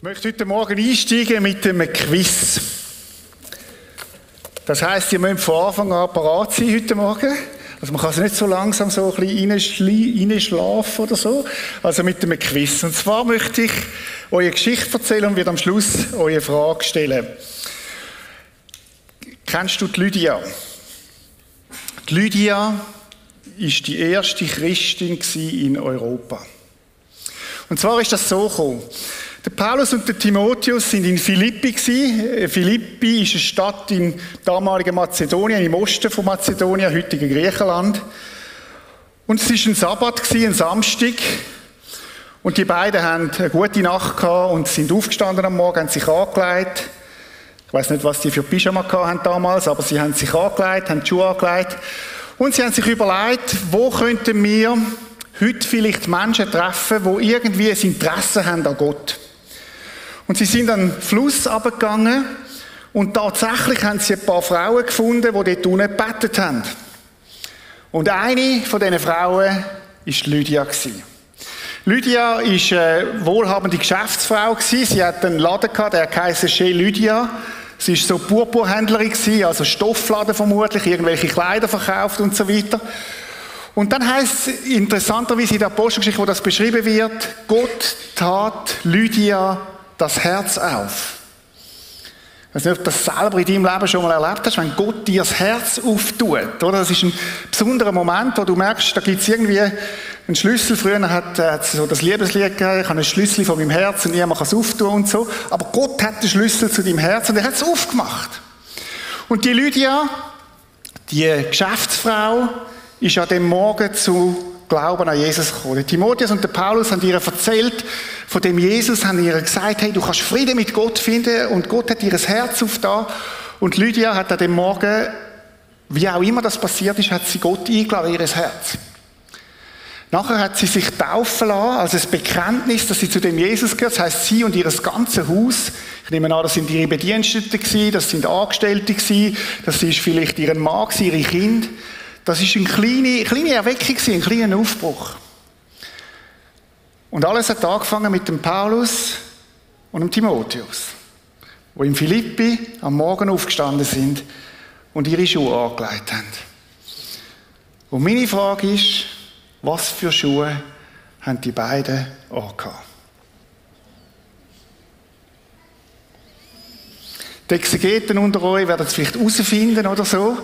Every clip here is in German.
Ich möchte heute Morgen einsteigen mit einem Quiz. Das heisst, ihr müsst von Anfang an parat sein heute Morgen. Also man kann es nicht so langsam so ein bisschen reinschlafen oder so. Also mit einem Quiz. Und zwar möchte ich eure Geschichte erzählen und werde am Schluss eure Frage stellen. Kennst du die Lydia? Die Lydia ist die erste Christin in Europa. Und zwar ist das so gekommen. Der Paulus und der Timotheus sind in Philippi gsi. Philippi ist eine Stadt im damaligen Mazedonien, im Osten von Mazedonien, heutigen Griechenland. Und es war ein Sabbat gsi, ein Samstag. Und die beiden haben eine gute Nacht gehabt und sind aufgestanden am Morgen, haben sich angelegt. Ich weiss nicht, was die für Pyjama hatten damals, aber sie haben sich angelegt, haben die Schuhe angelegt. Und sie haben sich überlegt, wo könnten wir heute vielleicht Menschen treffen, die irgendwie ein Interesse haben an Gott. Und sie sind an den Fluss runtergegangen und tatsächlich haben sie ein paar Frauen gefunden, die dort unten gebetet haben. Und eine von diesen Frauen war Lydia. Lydia war eine wohlhabende Geschäftsfrau. Sie hatte einen Laden, der heisst Chez Lydia. Sie war so Purpurhändlerin, also Stoffladen vermutlich, irgendwelche Kleider verkauft und so weiter. Und dann heisst es interessanterweise in der Apostelgeschichte, wo das beschrieben wird, Gott tat Lydia das Herz auf. Ich weiß nicht, ob du das selber in deinem Leben schon mal erlebt hast, wenn Gott dir das Herz auftut. Oder? Das ist ein besonderer Moment, wo du merkst, da gibt es irgendwie einen Schlüssel. Früher hat es so das Liebeslied gegeben, ich habe einen Schlüssel von meinem Herz und niemand kann es auftun und so. Aber Gott hat den Schlüssel zu deinem Herz und er hat es aufgemacht. Und die Lydia, die Geschäftsfrau, ist an dem Morgen zu Glauben an Jesus gekommen. Der Timotheus und der Paulus haben ihr erzählt von dem Jesus, haben ihr gesagt, hey, du kannst Frieden mit Gott finden und Gott hat ihr das Herz aufgetan. Und Lydia hat an dem Morgen, wie auch immer das passiert ist, hat sie Gott eingeladen, ihr Herz. Nachher hat sie sich taufen lassen, als ein Bekenntnis, dass sie zu dem Jesus gehört. Das heisst, sie und ihr ganzes Haus, ich nehme an, das sind ihre Bediensteten gewesen, das sind Angestellte gewesen, das ist vielleicht ihr Mann gewesen, ihre Kinder. Das war eine kleine Erweckung, ein kleiner Aufbruch. Und alles hat angefangen mit dem Paulus und dem Timotheus, die in Philippi am Morgen aufgestanden sind und ihre Schuhe angelegt haben. Und meine Frage ist, was für Schuhe haben die beiden angehabt? Die Exegeten unter euch werden es vielleicht herausfinden oder so.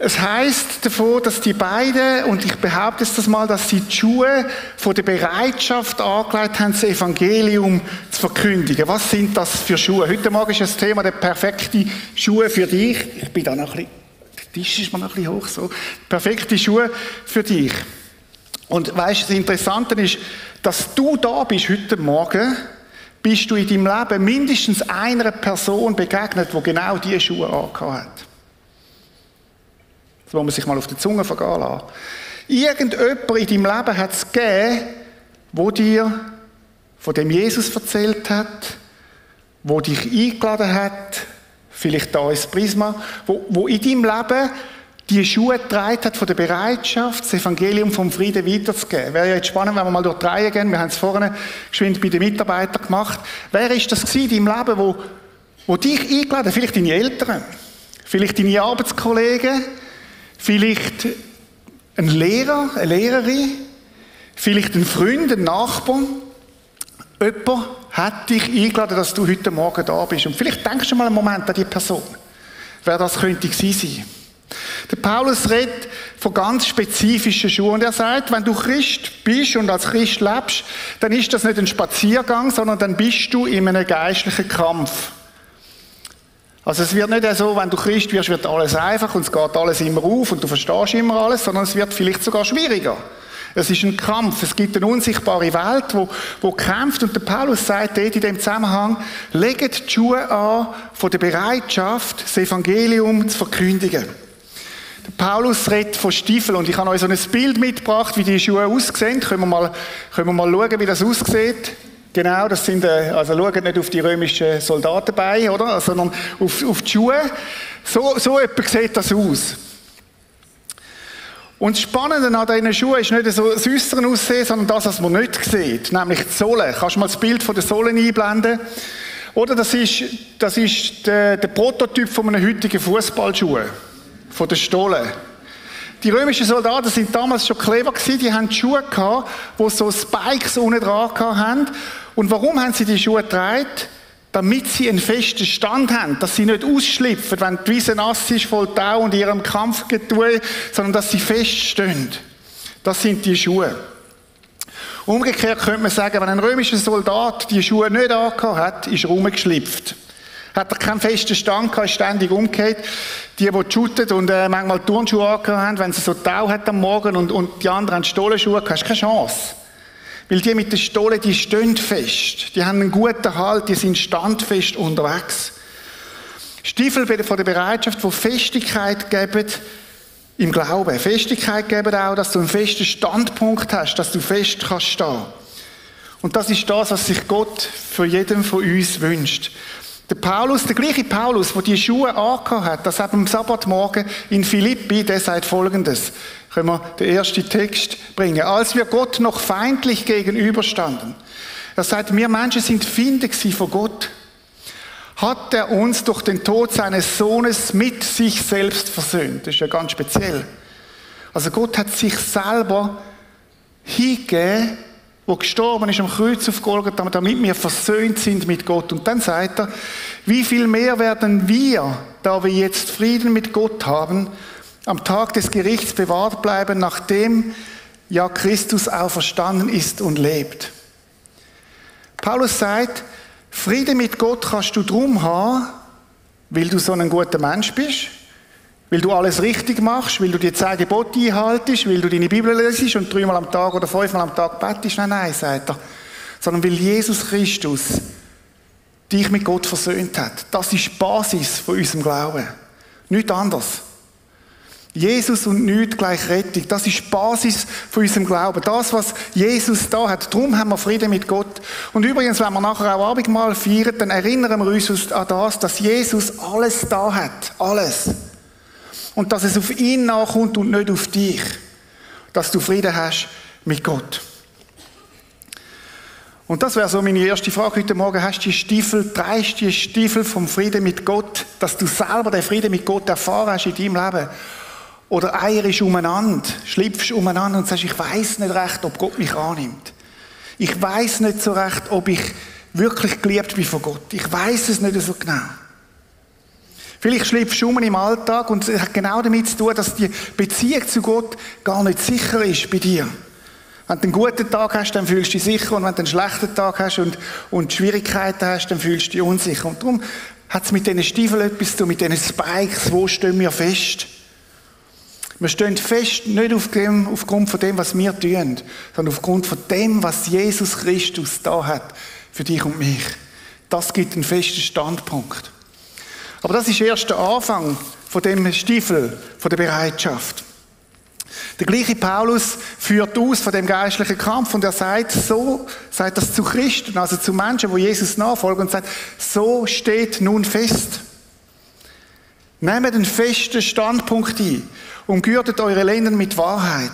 Es heisst davon, dass die beiden, und ich behaupte es das mal, dass sie die Schuhe von der Bereitschaft angelegt haben, das Evangelium zu verkündigen. Was sind das für Schuhe? Heute Morgen ist das Thema der perfekte Schuhe für dich. Ich bin da noch ein bisschen, der Tisch ist mir noch ein bisschen hoch, so. Perfekte Schuhe für dich. Und weißt, das Interessante ist, dass du da bist heute Morgen, bist du in deinem Leben mindestens einer Person begegnet, die genau diese Schuhe angehabt hat. Das muss man sich mal auf die Zunge vergehen lassen. Irgendjemand in deinem Leben hat es gegeben, der dir von dem Jesus erzählt hat, der dich eingeladen hat, vielleicht da ins Prisma, der in deinem Leben die Schuhe getragen hat von der Bereitschaft, das Evangelium vom Frieden weiterzugeben. Wäre ja jetzt spannend, wenn wir mal durch die Reihe gehen. Wir haben es vorhin geschwind bei den Mitarbeitern gemacht. Wer war das in deinem Leben, wo dich eingeladen hat? Vielleicht deine Eltern, vielleicht deine Arbeitskollegen, vielleicht ein Lehrer, eine Lehrerin, vielleicht ein Freund, ein Nachbar. Jemand hat dich eingeladen, dass du heute Morgen da bist. Und vielleicht denkst du mal einen Moment an die Person. Wer das könnte sein? Der Paulus redet von ganz spezifischen Schuhen. Und er sagt, wenn du Christ bist und als Christ lebst, dann ist das nicht ein Spaziergang, sondern dann bist du in einem geistlichen Kampf. Also es wird nicht so, wenn du Christ wirst, wird alles einfach und es geht alles immer auf und du verstehst immer alles, sondern es wird vielleicht sogar schwieriger. Es ist ein Kampf, es gibt eine unsichtbare Welt, die kämpft und der Paulus sagt dort in dem Zusammenhang, legt die Schuhe an von der Bereitschaft, das Evangelium zu verkündigen. Der Paulus redet von Stiefeln und ich habe euch so ein Bild mitgebracht, wie die Schuhe aussehen. Können wir mal schauen, wie das aussieht. Genau, das sind, also schaut nicht auf die römischen Soldatenbeine, oder? Sondern auf die Schuhe. So etwa sieht das aus. Und das Spannende an diesen Schuhen ist nicht so das Äußere Aussehen, sondern das, was man nicht sieht, nämlich die Sohle. Kannst du mal das Bild von der Sohle einblenden? Oder das ist der Prototyp von einem heutigen Fußballschuh, von der Sohle. Die römischen Soldaten sind damals schon clever gewesen, die haben Schuhe gehabt, die so Spikes unten dran hatten. Und warum haben sie die Schuhe getragen? Damit sie einen festen Stand haben, dass sie nicht ausschlüpfen, wenn die Wiese nass ist, voll Tau und ihrem Kampfgetue, sondern dass sie feststehen. Das sind die Schuhe. Umgekehrt könnte man sagen, wenn ein römischer Soldat die Schuhe nicht angehabt hat, ist er rumgeschlüpft. Hat er keinen festen Stand gehabt, ist ständig umgekehrt. Die shooten und manchmal Turnschuhe angehabt haben, wenn sie so Tau hat am Morgen und die anderen haben Stollenschuhe, hast du keine Chance. Weil die mit der Stolle, die stehen fest. Die haben einen guten Halt, die sind standfest unterwegs. Stiefel von der Bereitschaft, die Festigkeit geben im Glauben. Festigkeit geben auch, dass du einen festen Standpunkt hast, dass du fest kannst stehen. Und das ist das, was sich Gott für jeden von uns wünscht. Der gleiche Paulus, der die Schuhe angehabt hat, das hat am Sabbatmorgen in Philippi, der sagt Folgendes. Können wir den ersten Text bringen. Als wir Gott noch feindlich gegenüberstanden, er sagt, wir Menschen sind Feinde von Gott, hat er uns durch den Tod seines Sohnes mit sich selbst versöhnt. Das ist ja ganz speziell. Also Gott hat sich selber hingegeben, der gestorben ist am Kreuz auf Golgatha, damit wir versöhnt sind mit Gott. Und dann sagt er, wie viel mehr werden wir, da wir jetzt Frieden mit Gott haben, am Tag des Gerichts bewahrt bleiben, nachdem ja Christus auferstanden ist und lebt. Paulus sagt, Frieden mit Gott kannst du drum haben, weil du so ein guter Mensch bist, weil du alles richtig machst, weil du die 10 Gebote einhaltest, weil du deine Bibel lesest und 3-mal am Tag oder 5-mal am Tag betest. Nein, sagt er. Sondern weil Jesus Christus dich mit Gott versöhnt hat. Das ist die Basis von unserem Glauben. Nichts anderes. Jesus und nichts gleich Rettung. Das ist die Basis von unserem Glauben. Das, was Jesus da hat. Darum haben wir Frieden mit Gott. Und übrigens, wenn wir nachher auch Abendmahl feiern, dann erinnern wir uns an das, dass Jesus alles da hat. Alles. Und dass es auf ihn nachkommt und nicht auf dich. Dass du Frieden hast mit Gott. Und das wäre so meine erste Frage heute Morgen. Trägst du die Stiefel vom Frieden mit Gott? Dass du selber den Frieden mit Gott erfahren hast in deinem Leben? Oder eierst umeinander, schlüpfst umeinander und sagst, ich weiss nicht recht, ob Gott mich annimmt. Ich weiss nicht so recht, ob ich wirklich geliebt bin von Gott. Ich weiss es nicht so genau. Vielleicht schlüpfst du um im Alltag und es hat genau damit zu tun, dass die Beziehung zu Gott gar nicht sicher ist bei dir. Wenn du einen guten Tag hast, dann fühlst du dich sicher und wenn du einen schlechten Tag hast und Schwierigkeiten hast, dann fühlst du dich unsicher. Und darum hat es mit diesen Stiefeln etwas zu tun, mit diesen Spikes, wo stehen wir fest? Wir stehen fest, nicht aufgrund von dem, was wir tun, sondern aufgrund von dem, was Jesus Christus da hat für dich und mich. Das gibt einen festen Standpunkt. Aber das ist erst der Anfang von dem Stiefel, von der Bereitschaft. Der gleiche Paulus führt aus von dem geistlichen Kampf und er sagt so, sagt das zu Christen, also zu Menschen, die Jesus nachfolgen und sagt, so steht nun fest. Nehmt einen festen Standpunkt ein. Umgürtet eure Lenden mit Wahrheit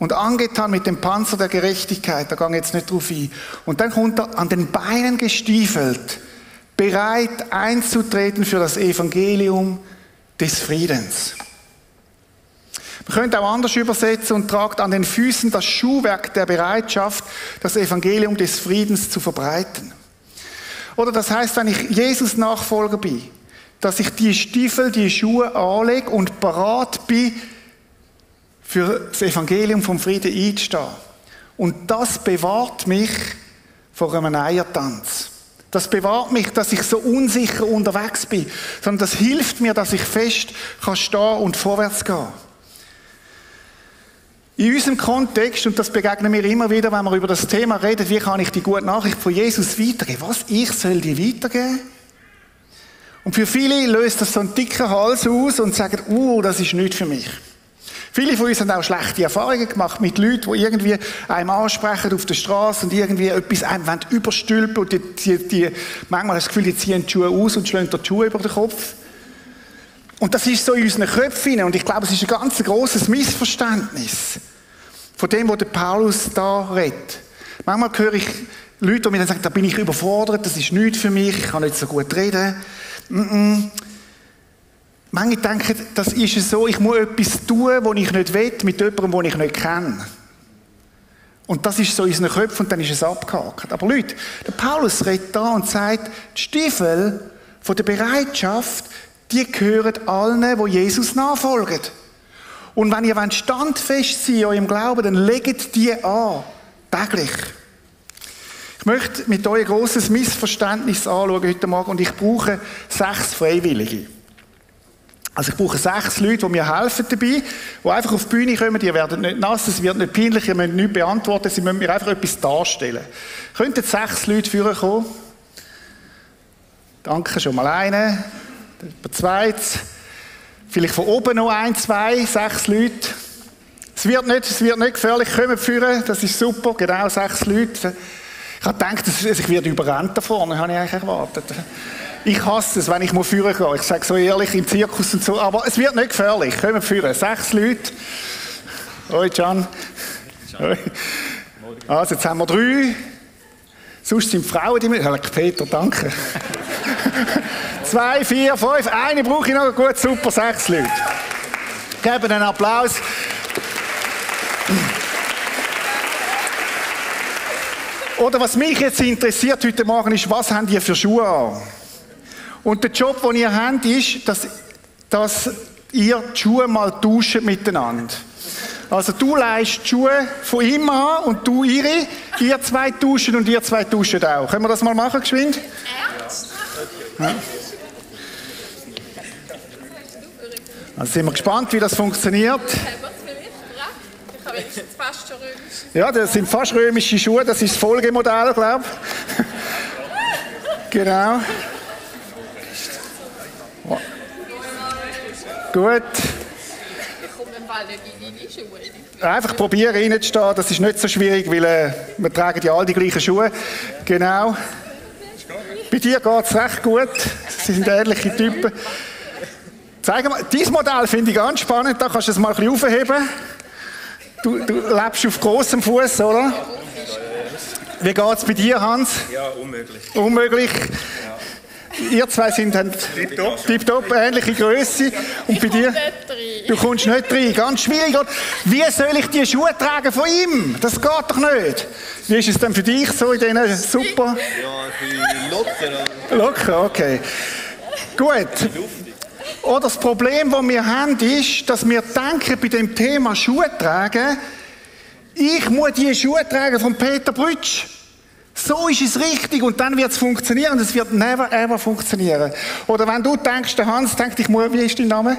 und angetan mit dem Panzer der Gerechtigkeit. Da gehe ich jetzt nicht drauf ein. Und dann kommt er an den Beinen gestiefelt, bereit einzutreten für das Evangelium des Friedens. Man könnte auch anders übersetzen und tragt an den Füßen das Schuhwerk der Bereitschaft, das Evangelium des Friedens zu verbreiten. Oder das heißt, wenn ich Jesus Nachfolger bin, dass ich die Stiefel, die Schuhe anlege und parat bin, für das Evangelium vom Frieden einzustehen. Und das bewahrt mich vor einem Eiertanz. Das bewahrt mich, dass ich so unsicher unterwegs bin, sondern das hilft mir, dass ich fest kann stehen und vorwärts gehen. In unserem Kontext, und das begegnen wir immer wieder, wenn wir über das Thema reden, wie kann ich die gute Nachricht von Jesus weitergeben? Was, ich soll die weitergeben? Und für viele löst das so einen dicken Hals aus und sagen, das ist nichts für mich. Viele von uns haben auch schlechte Erfahrungen gemacht mit Leuten, die irgendwie einem ansprechen auf der Straße und irgendwie etwas einem überstülpen und manchmal hast du das Gefühl, die ziehen die Schuhe aus und schlagen dir die Schuhe über den Kopf. Und das ist so in unseren Köpfen. Und ich glaube, es ist ein ganz grosses Missverständnis von dem, was der Paulus da redet. Manchmal höre ich Leute, die mir dann sagen, da bin ich überfordert, das ist nichts für mich, ich kann nicht so gut reden. Manche denken, das ist so, ich muss etwas tun, was ich nicht will, mit jemandem, den ich nicht kenne. Und das ist so in unseren Köpfen und dann ist es abgehakt. Aber Leute, der Paulus redet da und sagt, die Stiefel von der Bereitschaft, die gehören allen, die Jesus nachfolgen. Und wenn ihr standfest sein wollt, im Glauben, dann legt die an. Täglich. Ich möchte mit euch ein grosses Missverständnis anschauen heute Morgen und ich brauche 6 Freiwillige. Also ich brauche 6 Leute, die mir helfen dabei, die einfach auf die Bühne kommen, die werden nicht nass, es wird nicht peinlich, ihr müsst nichts beantworten, sie müssen mir einfach etwas darstellen. Könnten 6 Leute führen kommen? Danke, schon mal einen. Der zweite. Vielleicht von oben noch 1, 2, 6 Leute. Es wird nicht gefährlich, kommen führen, das ist super, genau 6 Leute. Ich habe gedacht, ich werde überrannt da vorne, habe ich eigentlich erwartet. Ich hasse es, wenn ich führen gehen muss. Ich sage so ehrlich, im Zirkus und so, aber es wird nicht gefährlich, kommen führen, 6 Leute. Hoi Can. Also jetzt haben wir 3, sonst sind die Frauen die mit. Peter, danke. 2, 4, 5, eine brauche ich noch, gut, super, 6 Leute. Geben einen Applaus. Oder was mich jetzt interessiert heute Morgen ist, was habt ihr für Schuhe an? Und der Job, den ihr habt, ist, dass ihr die Schuhe mal tauscht miteinander. Also du leihst die Schuhe von ihm an und du ihre, ihr zwei tauschen und ihr zwei tauschen auch. Können wir das mal machen, geschwind? Ja. Also sind wir gespannt, wie das funktioniert. Fast schon römisch. Ja, das sind fast römische Schuhe, das ist das Folgemodell, glaube ich. Genau. Oh. Gut. Ich komme dann bald in die Schuhe. Einfach probieren, reinzustehen, das ist nicht so schwierig, weil wir tragen ja alle die gleichen Schuhe. Genau. Bei dir geht es recht gut, sie sind ähnliche Typen. Zeig mal, dieses Modell finde ich ganz spannend, da kannst du es mal ein bisschen aufheben. Du lebst auf grossem Fuß, oder? Wie geht es bei dir, Hans? Ja, unmöglich. Unmöglich. Ja. Ihr zwei sind tiptop, ähnliche Größe. Und bei dir? Du kommst nicht rein. Ganz schwierig. Wie soll ich die Schuhe tragen von ihm? Das geht doch nicht. Wie ist es denn für dich so in diesen super? Ja, locker. Locker, okay. Gut. Oder das Problem, das wir haben, ist, dass wir denken, bei dem Thema Schuhe tragen, ich muss die Schuhe tragen von Peter Brütsch. So ist es richtig und dann wird es funktionieren und es wird never ever funktionieren. Oder wenn du denkst, der Hans denkt, ich muss, wie ist dein Name?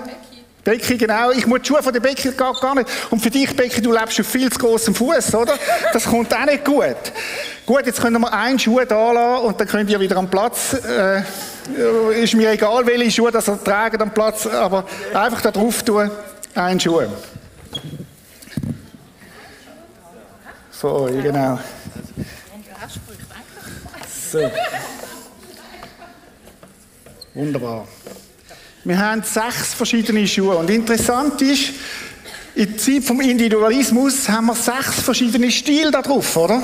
Becky. Becky, genau. Ich muss die Schuhe von der Becky gar nicht. Und für dich, Becky, du lebst auf viel zu grossem Fuß, oder? Das kommt auch nicht gut. Gut, jetzt können wir einen Schuh da lassen und dann könnt ihr wieder am Platz... ist mir egal, welche Schuhe das er trägt am Platz, aber einfach da drauf tun, einen Schuh. So, genau. So. Wunderbar. Wir haben 6 verschiedene Schuhe und interessant ist, in der Zeit vom Individualismus haben wir 6 verschiedene Stile da drauf, oder?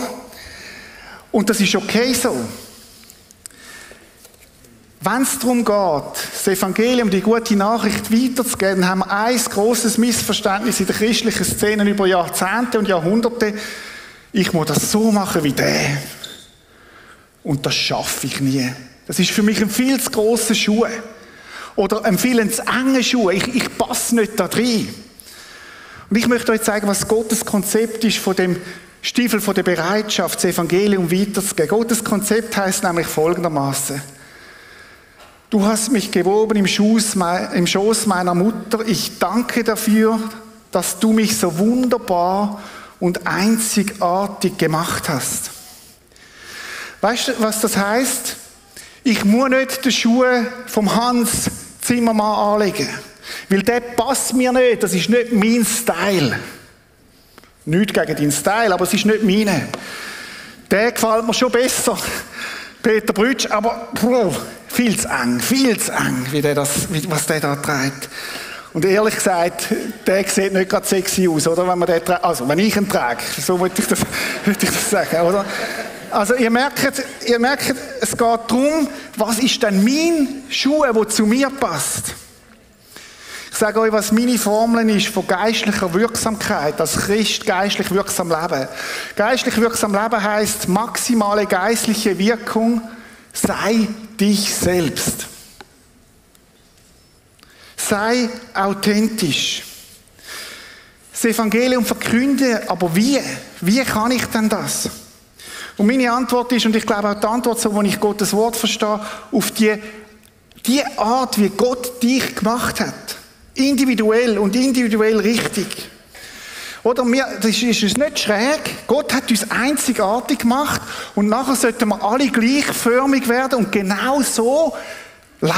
Und das ist okay so. Wenn es darum geht, das Evangelium, die gute Nachricht weiterzugeben, haben wir ein grosses Missverständnis in der christlichen Szene über Jahrzehnte und Jahrhunderte. Ich muss das so machen wie der. Und das schaffe ich nie. Das ist für mich ein viel zu grosser Schuh. Oder ein viel zu enger Schuh. Ich passe nicht da rein. Und ich möchte euch zeigen, was Gottes Konzept ist von dem Stiefel von der Bereitschaft, das Evangelium weiterzugeben. Gottes Konzept heisst nämlich folgendermaßen: Du hast mich gewoben im Schoß meiner Mutter. Ich danke dafür, dass du mich so wunderbar und einzigartig gemacht hast. Weißt du, was das heisst? Ich muss nicht die Schuhe vom Hans Zimmermann anlegen, weil der passt mir nicht, das ist nicht mein Style. Nicht gegen deinen Style, aber es ist nicht meine. Der gefällt mir schon besser, Peter Brütsch, aber... viel zu eng, was der da trägt. Und ehrlich gesagt, der sieht nicht gerade sexy aus, oder? Wenn man den trägt. Also, wenn ich ihn trage, so würde ich das sagen, oder? Also, ihr merkt, es geht darum, was ist denn mein Schuh, der zu mir passt? Ich sage euch, was meine Formel ist von geistlicher Wirksamkeit, als Christ geistlich wirksam leben. Geistlich wirksam leben heisst, maximale geistliche Wirkung, sei dich selbst. Sei authentisch. Das Evangelium verkünde, aber wie? Wie kann ich denn das? Und meine Antwort ist, und ich glaube auch die Antwort, so wie ich Gottes Wort verstehe, auf die Art, wie Gott dich gemacht hat. Individuell und individuell richtig. Oder das ist uns nicht schräg. Gott hat uns einzigartig gemacht und nachher sollten wir alle gleichförmig werden und genau so leben,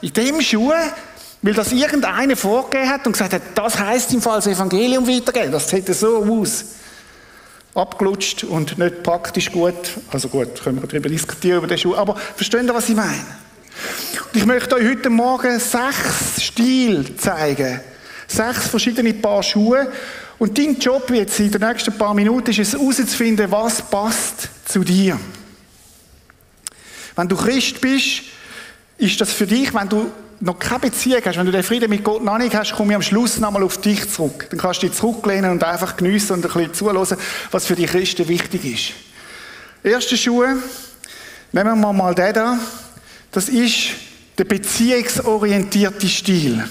in dem Schuh, weil das irgendeiner vorgegeben hat und gesagt hat, das heisst im Fall das Evangelium weitergeben, das sieht so aus. Abgelutscht und nicht praktisch gut. Also gut, können wir darüber diskutieren, über den Schuh. Aber versteht ihr, was ich meine? Und ich möchte euch heute Morgen 6 Stile zeigen. 6 verschiedene Paar Schuhe. Und dein Job jetzt in den nächsten paar Minuten ist es herauszufinden, was passt zu dir. Wenn du Christ bist, ist das für dich, wenn du noch keine Beziehung hast, wenn du den Frieden mit Gott noch nicht hast, komme ich am Schluss nochmal auf dich zurück. Dann kannst du dich zurücklehnen und einfach geniessen und ein bisschen zuhören, was für die Christen wichtig ist. Erste Schuhe, nehmen wir mal den da. Das ist der beziehungsorientierte Stil.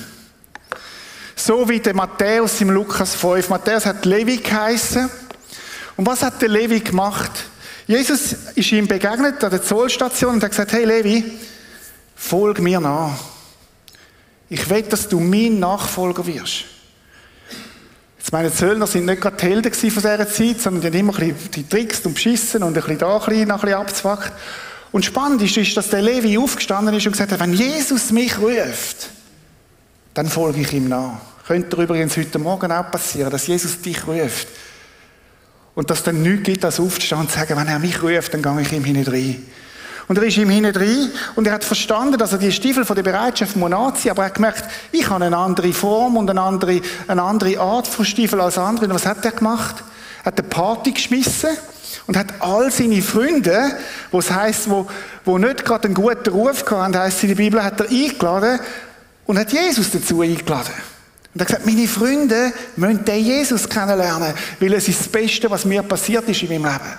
So wie der Matthäus im Lukas 5. Matthäus hat Levi geheissen. Und was hat der Levi gemacht? Jesus ist ihm begegnet an der Zollstation und hat gesagt, hey Levi, folg mir nach. Ich will, dass du mein Nachfolger wirst. Jetzt meine Zöllner sind nicht gerade die Helden von dieser Zeit, sondern die haben immer ein bisschen getrickst und beschissen und ein bisschen da, ein bisschen abzwackt. Und spannend ist, dass der Levi aufgestanden ist und gesagt hat, wenn Jesus mich ruft, dann folge ich ihm nach. Könnte übrigens heute Morgen auch passieren, dass Jesus dich ruft. Und dass dann nichts gibt, als aufzustehen und zu sagen, wenn er mich ruft, dann gehe ich ihm hinein. Und er ist ihm hinein und er hat verstanden, dass er die Stiefel von der Bereitschaft anziehen muss, aber er hat gemerkt, ich habe eine andere Form und eine andere Art von Stiefel als andere. Und was hat er gemacht? Er hat eine Party geschmissen und hat all seine Freunde, was heisst, die nicht gerade einen guten Ruf hatten, heisst in der Bibel, hat er eingeladen und hat Jesus dazu eingeladen. Und er hat gesagt, meine Freunde müssen den Jesus kennenlernen, weil es ist das Beste, was mir passiert ist in meinem Leben.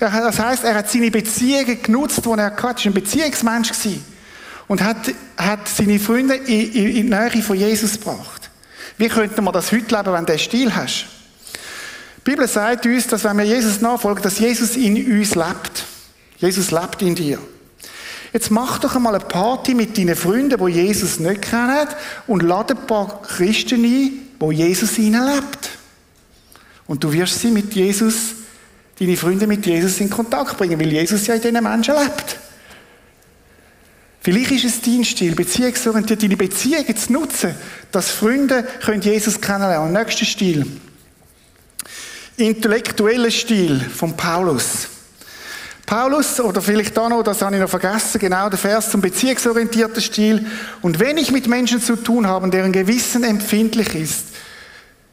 Das heisst, er hat seine Beziehungen genutzt, die er hatte. Er war ein Beziehungsmensch und hat seine Freunde in die Nähe von Jesus gebracht. Wie könnte man das heute leben, wenn du diesen Stil hast? Die Bibel sagt uns, dass wenn wir Jesus nachfolgen, dass Jesus in uns lebt. Jesus lebt in dir. Jetzt mach doch einmal eine Party mit deinen Freunden, die Jesus nicht kennen, und lade ein paar Christen ein, wo Jesus hineinlebt. Und du wirst sie mit Jesus, deine Freunde mit Jesus in Kontakt bringen, weil Jesus ja in diesen Menschen lebt. Vielleicht ist es dein Stil, beziehungsorientiert, deine Beziehungen zu nutzen, dass Freunde Jesus kennenlernen. Nächster Stil. Intellektueller Stil von Paulus. Paulus, oder vielleicht auch noch, das habe ich noch vergessen, genau der Vers zum beziehungsorientierten Stil. Und wenn ich mit Menschen zu tun habe, deren Gewissen empfindlich ist,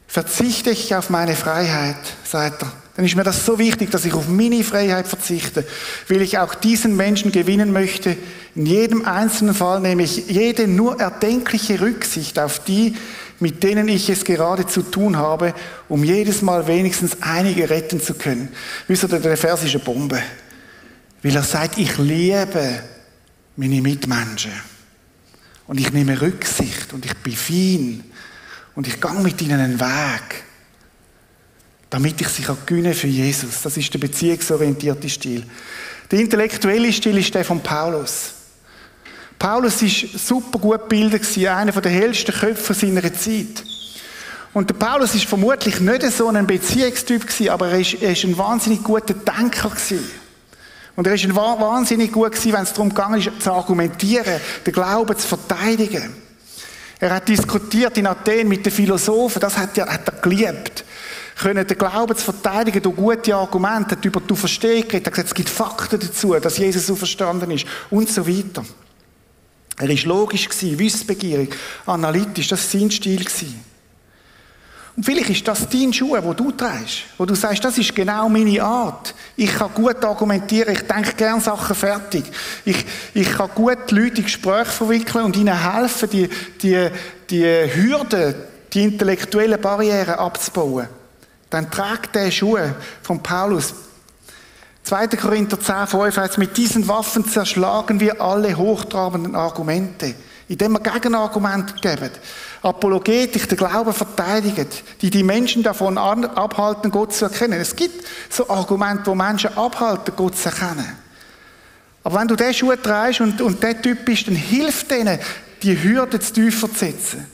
verzichte ich auf meine Freiheit, sagt er. Dann ist mir das so wichtig, dass ich auf meine Freiheit verzichte, weil ich auch diesen Menschen gewinnen möchte. In jedem einzelnen Fall nehme ich jede nur erdenkliche Rücksicht auf die, mit denen ich es gerade zu tun habe, um jedes Mal wenigstens einige retten zu können. Wisst ihr, der Vers ist eine Bombe. Weil er sagt, ich liebe meine Mitmenschen. Und ich nehme Rücksicht und ich bin fein. Und ich gehe mit ihnen einen Weg, damit ich sie gewinnen für Jesus. Das ist der beziehungsorientierte Stil. Der intellektuelle Stil ist der von Paulus. Paulus war super gut gebildet, einer der hellsten Köpfe seiner Zeit. Und der Paulus war vermutlich nicht so ein Beziehungstyp, aber er war ein wahnsinnig guter Denker. Und er war wahnsinnig gut, wenn es darum ging, zu argumentieren, den Glauben zu verteidigen. Er hat diskutiert in Athen mit den Philosophen, das hat er geliebt. können den Glauben zu verteidigen durch gute Argumente, hat über die Auferstehung geredet, hat gesagt, es gibt Fakten dazu, dass Jesus auferstanden ist und so weiter. Er war logisch, wissbegierig, analytisch, das war sein Stil. Und vielleicht ist das dein Schuh, den du trägst, wo du sagst, das ist genau meine Art. Ich kann gut argumentieren, ich denke gerne Sachen fertig. Ich kann gut Leute in Gespräche verwickeln und ihnen helfen, die Hürden, die intellektuellen Barrieren abzubauen. Dann trägt der Schuh von Paulus. 2. Korinther 10,5 heißt, mit diesen Waffen zerschlagen wir alle hochtrabenden Argumente, indem wir Gegenargumente geben. Apologetisch den Glauben verteidigen, die Menschen davon abhalten, Gott zu erkennen. Es gibt so Argumente, wo Menschen abhalten, Gott zu erkennen. Aber wenn du diesen Schuh trägst und der Typ bist, dann hilft denen, die Hürden zu tiefer zu setzen.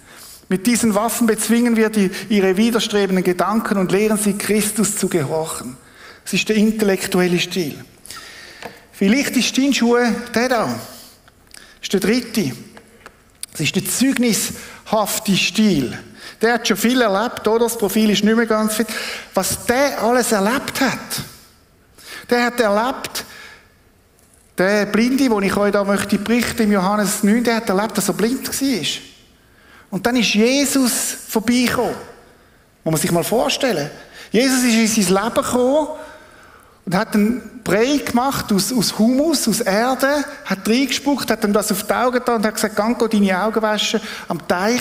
Mit diesen Waffen bezwingen wir ihre widerstrebenden Gedanken und lehren sie, Christus zu gehorchen. Das ist der intellektuelle Stil. Vielleicht ist dein Schuh der da. Das ist der dritte. Das ist der zeugnishafte Stil. Der hat schon viel erlebt, oder? Das Profil ist nicht mehr ganz fit. Was der alles erlebt hat. Der hat erlebt, der Blinde, den ich euch da möchte berichten, im Johannes 9, der hat erlebt, dass er blind war. Und dann ist Jesus vorbeigekommen. Muss man sich mal vorstellen. Jesus ist in sein Leben gekommen und hat einen Brei gemacht aus Humus, aus Erde, hat reingespuckt, hat ihm das auf die Augen getan und hat gesagt, geh deine Augen waschen am Teich.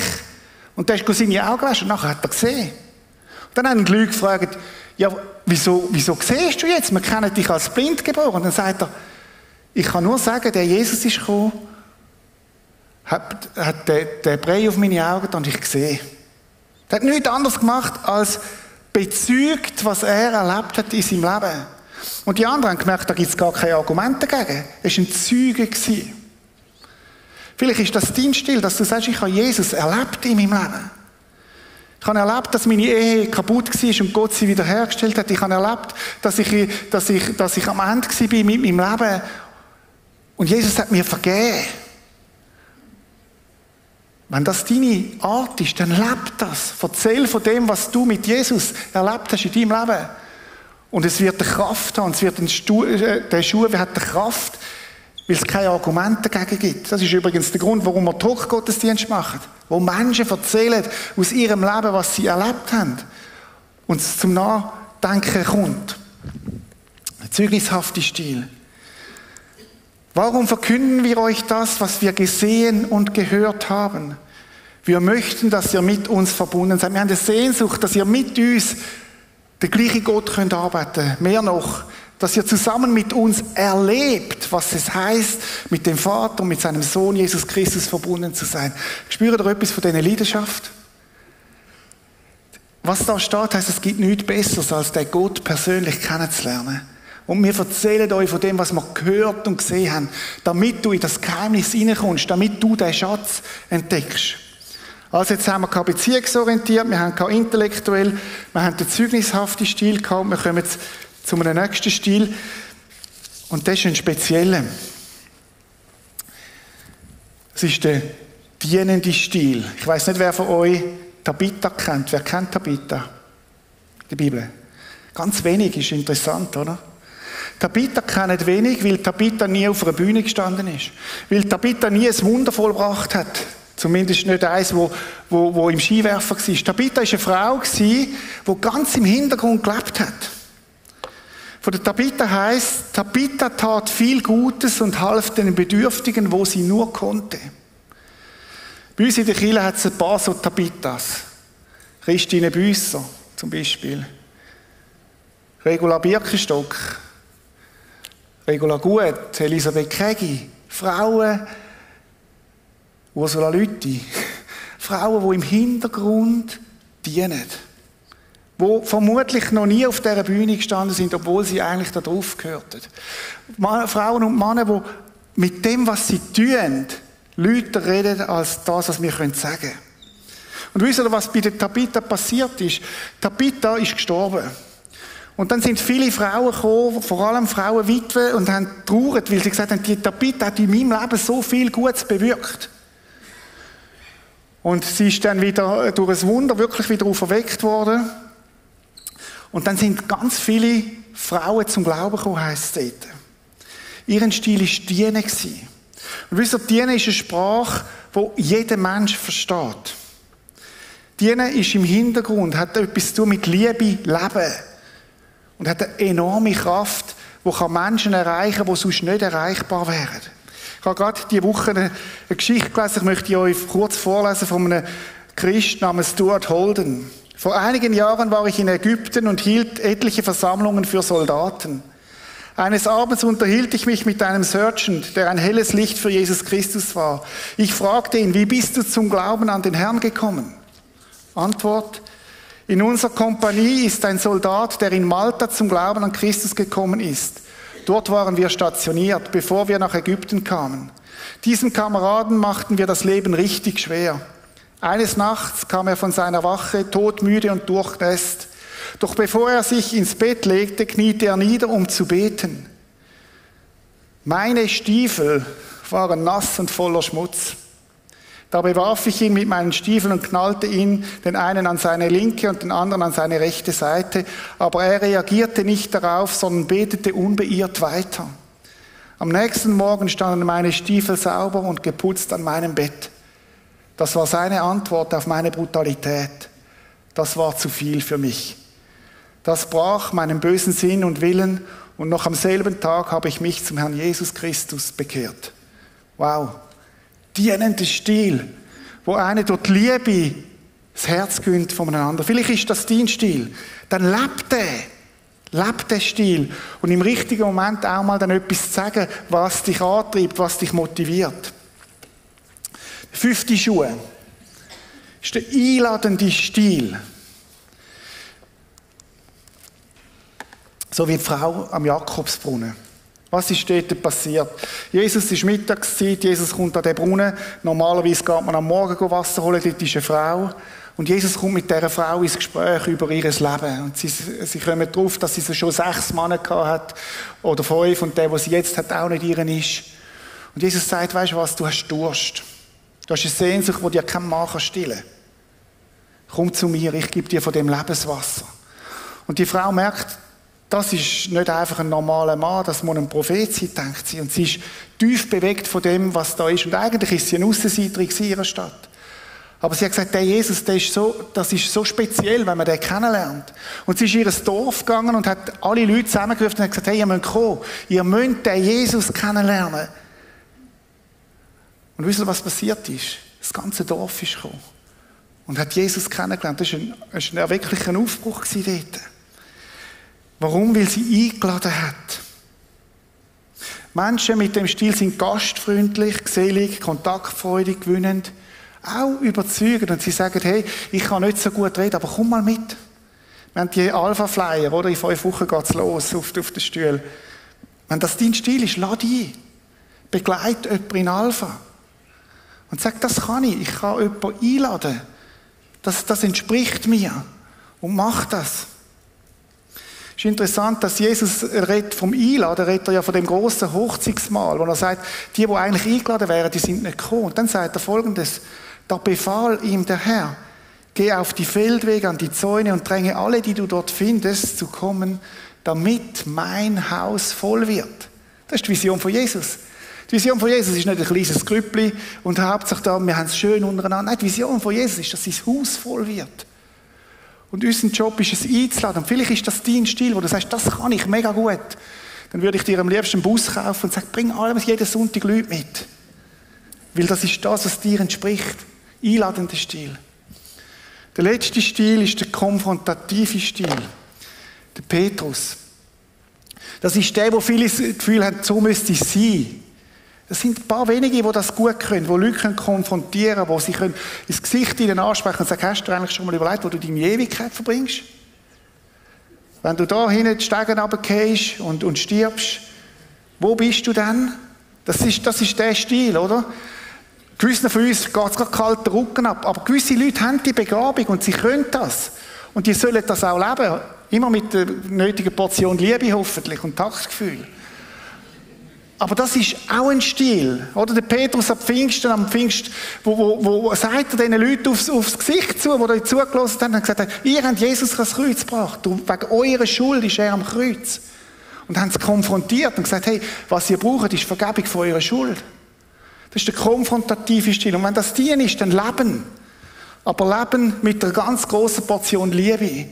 Und der ist seine Augen waschen und nachher hat er gesehen. Und dann haben die Leute gefragt, ja, wieso siehst du jetzt? Wir kennen dich als blind geboren. Und dann sagt er, ich kann nur sagen, der Jesus ist gekommen, hat den Brei auf meine Augen getan und ich gesehen. Der hat nichts anderes gemacht als bezeugt, was er erlebt hat in seinem Leben. Und die anderen haben gemerkt, da gibt es gar keine Argumente dagegen. Es war ein Zeuge. Vielleicht ist das dein Stil, dass du sagst, ich habe Jesus erlebt in meinem Leben. Ich habe erlebt, dass meine Ehe kaputt war und Gott sie wiederhergestellt hat. Ich habe erlebt, dass ich am Ende war mit meinem Leben. Und Jesus hat mir vergeben. Wenn das deine Art ist, dann lebe das. Erzähl von dem, was du mit Jesus erlebt hast in deinem Leben. Und es wird eine Kraft haben. Der Schuh hat eine Kraft, weil es keine Argumente dagegen gibt. Das ist übrigens der Grund, warum wir Talk-Gottesdienst machen. Wo Menschen erzählen aus ihrem Leben, was sie erlebt haben. Und es zum Nachdenken kommt. Ein zeugnishafter Stil. Warum verkünden wir euch das, was wir gesehen und gehört haben? Wir möchten, dass ihr mit uns verbunden seid. Wir haben eine Sehnsucht, dass ihr mit uns den gleichen Gott könnt arbeiten. Mehr noch, dass ihr zusammen mit uns erlebt, was es heisst, mit dem Vater und mit seinem Sohn Jesus Christus verbunden zu sein. Spürt ihr etwas von dieser Leidenschaft? Was da steht, heisst, es gibt nichts Besseres, als den Gott persönlich kennenzulernen. Und wir erzählen euch von dem, was wir gehört und gesehen haben, damit du in das Geheimnis hineinkommst, damit du den Schatz entdeckst. Also jetzt haben wir keine beziehungsorientiert, wir haben keine intellektuell, wir haben den zeugnishaften Stil gehabt, wir kommen jetzt zu einem nächsten Stil. Und das ist ein spezieller. Das ist der dienende Stil. Ich weiss nicht, wer von euch Tabitha kennt. Wer kennt Tabitha? Die Bibel. Ganz wenig, ist interessant, oder? Tabitha kennt wenig, weil Tabitha nie auf einer Bühne gestanden ist. Weil Tabitha nie ein Wunder vollbracht hat. Zumindest nicht eins, wo im Skiwerfen war. Tabitha war eine Frau, die ganz im Hintergrund gelebt hat. Von der Tabitha heisst, Tabitha tat viel Gutes und half den Bedürftigen, wo sie nur konnte. Bei uns in der Kirche hat es ein paar so Tabithas. Christine Busser zum Beispiel. Regula Birkenstock. Regula Gut, Elisabeth Kegi, Frauen, Ursula Lütti, Frauen, die im Hintergrund dienen, die vermutlich noch nie auf dieser Bühne gestanden sind, obwohl sie eigentlich da drauf gehörten. Frauen und Männer, die mit dem, was sie tun, Leute reden, als das, was wir sagen können. Und wisst ihr, was bei der Tabitha passiert ist? Tabitha ist gestorben. Und dann sind viele Frauen gekommen, vor allem Frauen, Witwen, und haben getrauert, weil sie gesagt haben, die Tabitha hat in meinem Leben so viel Gutes bewirkt. Und sie ist dann wieder durch ein Wunder wirklich wieder auferweckt worden. Und dann sind ganz viele Frauen zum Glauben gekommen, heisst es dort. Ihren Stil war Diene. Und wisst ihr, Diene ist eine Sprache, die jeder Mensch versteht. Diene ist im Hintergrund, hat etwas zu tun mit Liebe, Leben. Und hat eine enorme Kraft, die Menschen erreichen kann, die sonst nicht erreichbar wären. Ich habe gerade diese Woche eine Geschichte gelesen, ich möchte euch kurz vorlesen, von einem Christ namens Stuart Holden. Vor einigen Jahren war ich in Ägypten und hielt etliche Versammlungen für Soldaten. Eines Abends unterhielt ich mich mit einem Sergeant, der ein helles Licht für Jesus Christus war. Ich fragte ihn, wie bist du zum Glauben an den Herrn gekommen? Antwort, in unserer Kompanie ist ein Soldat, der in Malta zum Glauben an Christus gekommen ist. Dort waren wir stationiert, bevor wir nach Ägypten kamen. Diesem Kameraden machten wir das Leben richtig schwer. Eines Nachts kam er von seiner Wache, todmüde und durchnässt. Doch bevor er sich ins Bett legte, kniete er nieder, um zu beten. Meine Stiefel waren nass und voller Schmutz. Dabei warf ich ihn mit meinen Stiefeln und knallte ihn, den einen an seine linke und den anderen an seine rechte Seite. Aber er reagierte nicht darauf, sondern betete unbeirrt weiter. Am nächsten Morgen standen meine Stiefel sauber und geputzt an meinem Bett. Das war seine Antwort auf meine Brutalität. Das war zu viel für mich. Das brach meinen bösen Sinn und Willen und noch am selben Tag habe ich mich zum Herrn Jesus Christus bekehrt. Wow, dienender Stil, wo einer durch die Liebe das Herz gönnt voneinander. Vielleicht ist das dein Stil. Dann lebt der Stil und im richtigen Moment auch mal dann etwas zu sagen, was dich antreibt, was dich motiviert. 5. Schuh ist der einladende Stil. So wie die Frau am Jakobsbrunnen. Was ist dort passiert? Jesus ist Mittagszeit, Jesus kommt an den Brunnen. Normalerweise geht man am Morgen Wasser holen, dort ist eine Frau. Und Jesus kommt mit dieser Frau ins Gespräch über ihr Leben. Und sie kommen darauf, dass sie schon 6 Männer gehabt hat, oder 5, und der sie jetzt hat, auch nicht ihren ist. Und Jesus sagt, weißt du was, du hast Durst. Du hast eine Sehnsucht, die dir kein Mann stillen kann. Komm zu mir, ich gebe dir von dem Lebenswasser. Und die Frau merkt, das ist nicht einfach ein normaler Mann, das muss ein Prophet sein, denkt sie. Und sie ist tief bewegt von dem, was da ist. Und eigentlich ist sie eine Aussenseiterin in ihrer Stadt. Aber sie hat gesagt, der Jesus, das ist so speziell, wenn man den kennenlernt. Und sie ist in ihr Dorf gegangen und hat alle Leute zusammengerufen und hat gesagt, hey, ihr müsst kommen, ihr müsst den Jesus kennenlernen. Und wisst ihr, was passiert ist? Das ganze Dorf ist gekommen und hat Jesus kennengelernt. Das war ein wirklicher Aufbruch dort. Warum? Weil sie eingeladen hat. Menschen mit dem Stil sind gastfreundlich, gesellig, kontaktfreudig, gewinnend, auch überzeugend. Und sie sagen, hey, ich kann nicht so gut reden, aber komm mal mit. Wir haben die Alpha-Flyer, oder? In 5 Wochen geht es los auf den Stuhl. Wenn das dein Stil ist, lade ein. Begleite jemanden in Alpha. Und sag, das kann ich. Ich kann jemanden einladen. Das entspricht mir. Und mach das. Es ist interessant, dass Jesus redet vom Einladen, redet er ja von dem grossen Hochzeitsmahl, wo er sagt, die eigentlich eingeladen wären, die sind nicht gekommen. Und dann sagt er Folgendes, da befahl ihm der Herr, geh auf die Feldwege, an die Zäune und dränge alle, die du dort findest, zu kommen, damit mein Haus voll wird. Das ist die Vision von Jesus. Die Vision von Jesus ist nicht ein kleines Grüppli und hauptsächlich da, wir haben es schön untereinander. Nein, die Vision von Jesus ist, dass sein Haus voll wird. Und unser Job ist es einzuladen. Und vielleicht ist das dein Stil, wo du sagst, das kann ich mega gut. Dann würde ich dir am liebsten einen Bus kaufen und sagen, bring alles jeden Sonntag Leute mit. Weil das ist das, was dir entspricht. Einladender Stil. Der letzte Stil ist der konfrontative Stil. Der Petrus. Das ist der, wo viele das Gefühl haben, so müsste es sein. Es sind ein paar wenige, die das gut können, die Leute konfrontieren können, die sie ins Gesicht ihnen ansprechen und sagen, hast du dir eigentlich schon mal überlegt, wo du deine Ewigkeit verbringst? Wenn du da hinten die Stegen runterfällst und stirbst, wo bist du denn? Das ist der Stil, oder? Gewissen von uns geht es gerade kalt den Rücken ab, aber gewisse Leute haben die Begabung und sie können das. Und die sollen das auch leben, immer mit der nötigen Portion Liebe hoffentlich und Taktgefühl. Aber das ist auch ein Stil. Oder der Petrus am Pfingsten, wo sagt er den Leuten aufs Gesicht zu, die da zugelassen haben, und gesagt, ihr habt Jesus ans Kreuz gebracht. Und wegen eurer Schuld ist er am Kreuz. Und haben sie konfrontiert und gesagt, hey, was ihr braucht, ist Vergebung von eurer Schuld. Das ist der konfrontative Stil. Und wenn das dien ist, dann Leben. Aber Leben mit einer ganz grossen Portion Liebe.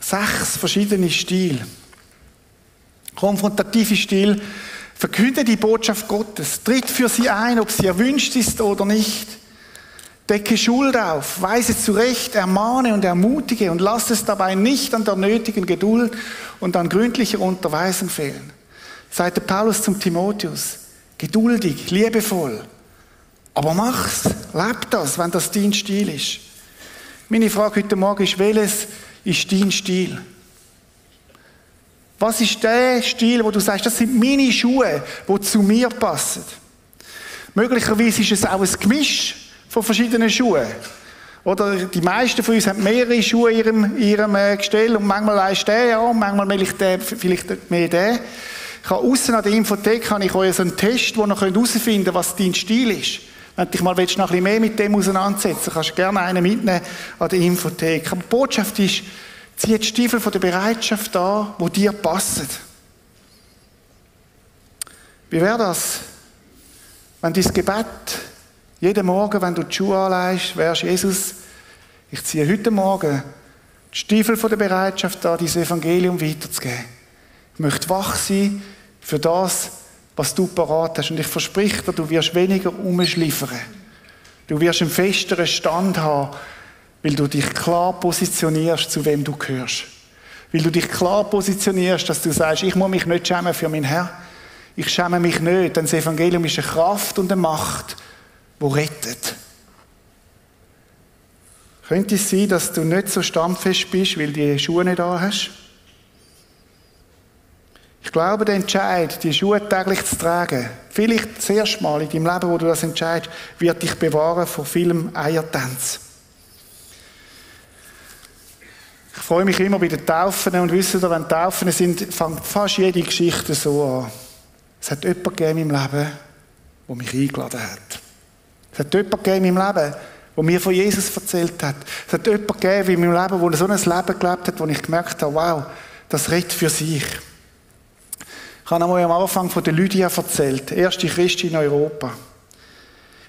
6 verschiedene Stile. Konfrontative Stil, verkünde die Botschaft Gottes, tritt für sie ein, ob sie erwünscht ist oder nicht. Decke Schuld auf, weise zurecht, ermahne und ermutige und lass es dabei nicht an der nötigen Geduld und an gründlicher Unterweisung fehlen. Sagte Paulus zum Timotheus, geduldig, liebevoll, aber mach's, leb das, wenn das dein Stil ist. Meine Frage heute Morgen ist, welches ist dein Stil? Was ist der Stil, wo du sagst, das sind meine Schuhe, die zu mir passen? Möglicherweise ist es auch ein Gemisch von verschiedenen Schuhen. Oder die meisten von uns haben mehrere Schuhe in ihrem Gestell und manchmal leist der ja und manchmal vielleicht mehr der. Ich habe aussen an der Infothek habe ich euch so einen Test, wo ihr herausfinden könnt, was dein Stil ist. Wenn du dich mal noch ein bisschen mehr mit dem auseinandersetzen, kannst du gerne einen mitnehmen an der Infothek. Aber die Botschaft ist, zieh die Stiefel von der Bereitschaft an, die dir passen. Wie wäre das, wenn dein Gebet jeden Morgen, wenn du die Schuhe anlegst, wärst, Jesus, ich ziehe heute Morgen die Stiefel von der Bereitschaft an, dein Evangelium weiterzugeben. Ich möchte wach sein für das, was du parat hast. Und ich verspreche dir, du wirst weniger rumschliffern. Du wirst einen festeren Stand haben, weil du dich klar positionierst, zu wem du gehörst. Weil du dich klar positionierst, dass du sagst, ich muss mich nicht schämen für meinen Herrn. Ich schäme mich nicht, denn das Evangelium ist eine Kraft und eine Macht, die rettet. Könnte es sein, dass du nicht so standfest bist, weil du die Schuhe nicht an hast? Ich glaube, der Entscheid, die Schuhe täglich zu tragen, vielleicht das erste Mal in deinem Leben, wo du das entscheidest, wird dich bewahren vor vielem Eiertanz. Ich freue mich immer bei den Taufen und wisst ihr, wenn Taufen sind, fängt fast jede Geschichte so an. Es hat jemanden gegeben in meinem Leben, der mich eingeladen hat. Es hat jemanden gegeben in meinem Leben, der mir von Jesus erzählt hat. Es hat jemanden gegeben in meinem Leben, der so ein Leben gelebt hat, wo ich gemerkt habe, wow, das redet für sich. Ich habe einmal am Anfang von der Lydia erzählt, erste Christin in Europa.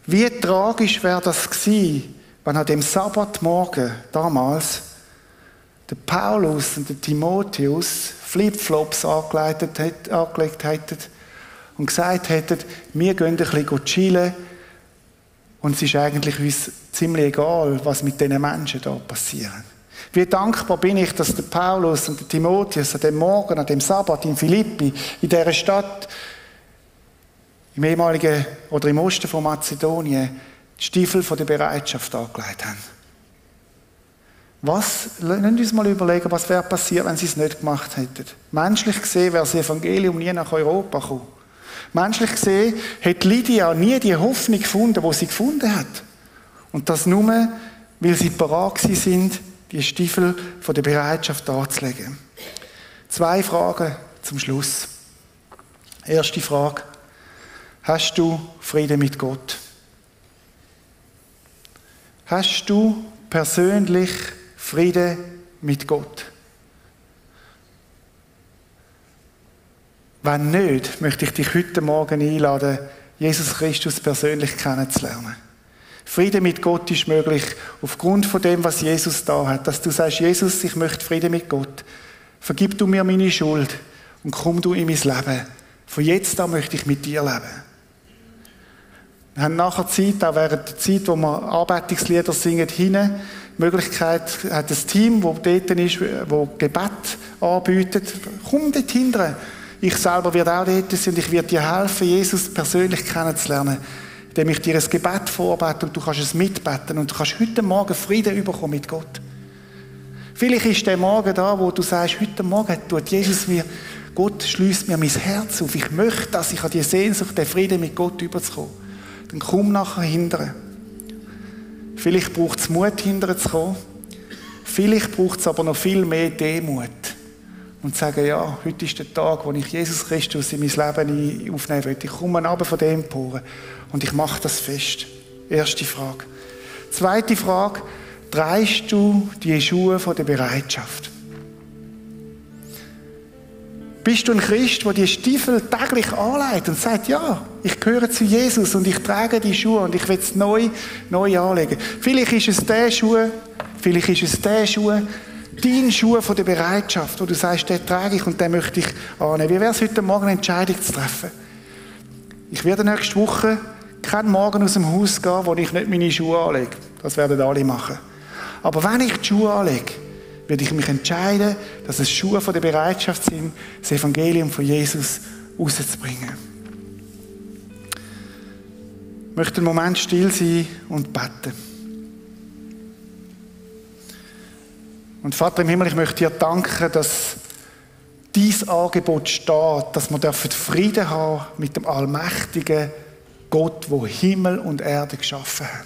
Wie tragisch wäre das gewesen, wenn an dem Sabbatmorgen damals der Paulus und der Timotheus Flipflops angelegt hätten und gesagt hätten, wir gehen ein bisschen chillen und es ist eigentlich uns ziemlich egal, was mit diesen Menschen da passiert. Wie dankbar bin ich, dass der Paulus und der Timotheus an dem Morgen, an dem Sabbat in Philippi, in dieser Stadt, im ehemaligen oder im Osten von Mazedonien, die Stiefel von der Bereitschaft angelegt haben. Lasst uns mal überlegen, was wäre passiert, wenn sie es nicht gemacht hätten. Menschlich gesehen wäre das Evangelium nie nach Europa gekommen. Menschlich gesehen hätte Lydia nie die Hoffnung gefunden, die sie gefunden hat. Und das nur, weil sie bereit sind, die Stiefel von der Bereitschaft anzulegen. 2 Fragen zum Schluss. Erste Frage. Hast du Frieden mit Gott? Hast du persönlich Friede mit Gott? Wenn nicht, möchte ich dich heute Morgen einladen, Jesus Christus persönlich kennenzulernen. Friede mit Gott ist möglich, aufgrund von dem, was Jesus da hat. Dass du sagst, Jesus, ich möchte Friede mit Gott. Vergib du mir meine Schuld und komm du in mein Leben. Von jetzt an möchte ich mit dir leben. Wir haben nachher Zeit, auch während der Zeit, wo wir Anbetungslieder singen, hinein. Die Möglichkeit hat ein Team, das dort ist, das Gebet anbietet. Komm dort hinten. Ich selber werde auch dort sein und ich werde dir helfen, Jesus persönlich kennenzulernen, indem ich dir ein Gebet vorbete und du kannst es mitbeten und du kannst heute Morgen Frieden bekommen mit Gott. Vielleicht ist der Morgen da, wo du sagst, heute Morgen tut Jesus mir, Gott schliesst mir mein Herz auf. Ich möchte, dass ich an die Sehnsucht, den Frieden mit Gott überzukommen. Dann komm nachher hinterher. Vielleicht braucht es Mut, hinterher zu kommen. Vielleicht braucht es aber noch viel mehr Demut. und sagen, ja, heute ist der Tag, wo ich Jesus Christus in mein Leben aufnehmen will. Ich komme runter von dem Poren und ich mache das fest. Erste Frage. Zweite Frage. Trägst du die Schuhe von der Bereitschaft? Bist du ein Christ, der die Stiefel täglich anlegt und sagt, ja, ich gehöre zu Jesus und ich trage die Schuhe und ich will es neu anlegen. Vielleicht ist es der Schuh, vielleicht ist es der Schuh, dein Schuh von der Bereitschaft, wo du sagst, den trage ich und den möchte ich annehmen. Wie wäre es heute Morgen, eine Entscheidung zu treffen? Ich werde nächste Woche keinen Morgen aus dem Haus gehen, wo ich nicht meine Schuhe anlege. Das werden alle machen. Aber wenn ich die Schuhe anlege, würde ich mich entscheiden, dass es Schuhe von der Bereitschaft sind, das Evangelium von Jesus rauszubringen. Ich möchte einen Moment still sein und beten. Und Vater im Himmel, ich möchte dir danken, dass dein Angebot steht, dass wir Frieden haben mit dem allmächtigen Gott, der Himmel und Erde geschaffen hat.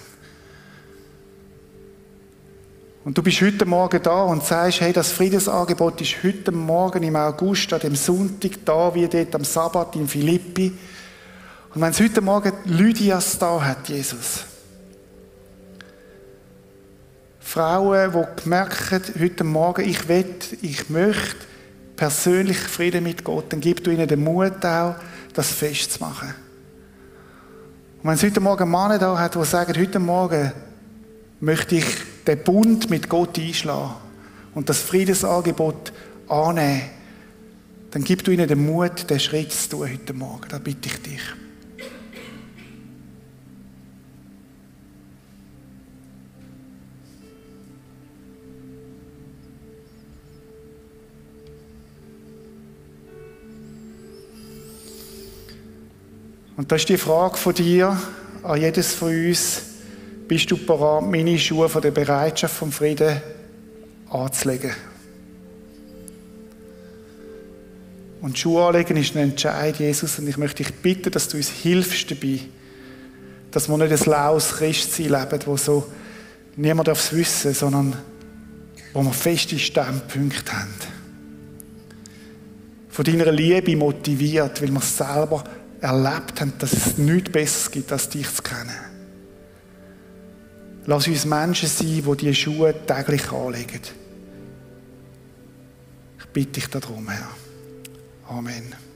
Und du bist heute Morgen da und sagst, hey, das Friedensangebot ist heute Morgen im August, an dem Sonntag da, wie dort am Sabbat in Philippi. Und wenn es heute Morgen Lydias da hat, Jesus. Frauen, die gemerkt haben, heute Morgen, ich möchte persönlich Frieden mit Gott, dann gib du ihnen den Mut auch, das festzumachen. Und wenn es heute Morgen Männer da hat, die sagen, heute Morgen möchte ich den Bund mit Gott einschlagen und das Friedensangebot annehmen, dann gib du ihnen den Mut, den Schritt zu tun heute Morgen. Da bitte ich dich. Und das ist die Frage von dir an jedes von uns. Bist du bereit, meine Schuhe von der Bereitschaft vom Frieden anzulegen? Und Schuhe anlegen ist ein Entscheid, Jesus. Und ich möchte dich bitten, dass du uns hilfst dabei, dass wir nicht ein laues Christsein leben, wo so niemand darf es wissen, sondern wo wir feste Standpunkte haben. Von deiner Liebe motiviert, weil wir es selber erlebt haben, dass es nichts Besseres gibt, als dich zu kennen. Lass uns Menschen sein, die diese Schuhe täglich anlegen. Ich bitte dich darum, Herr. Amen.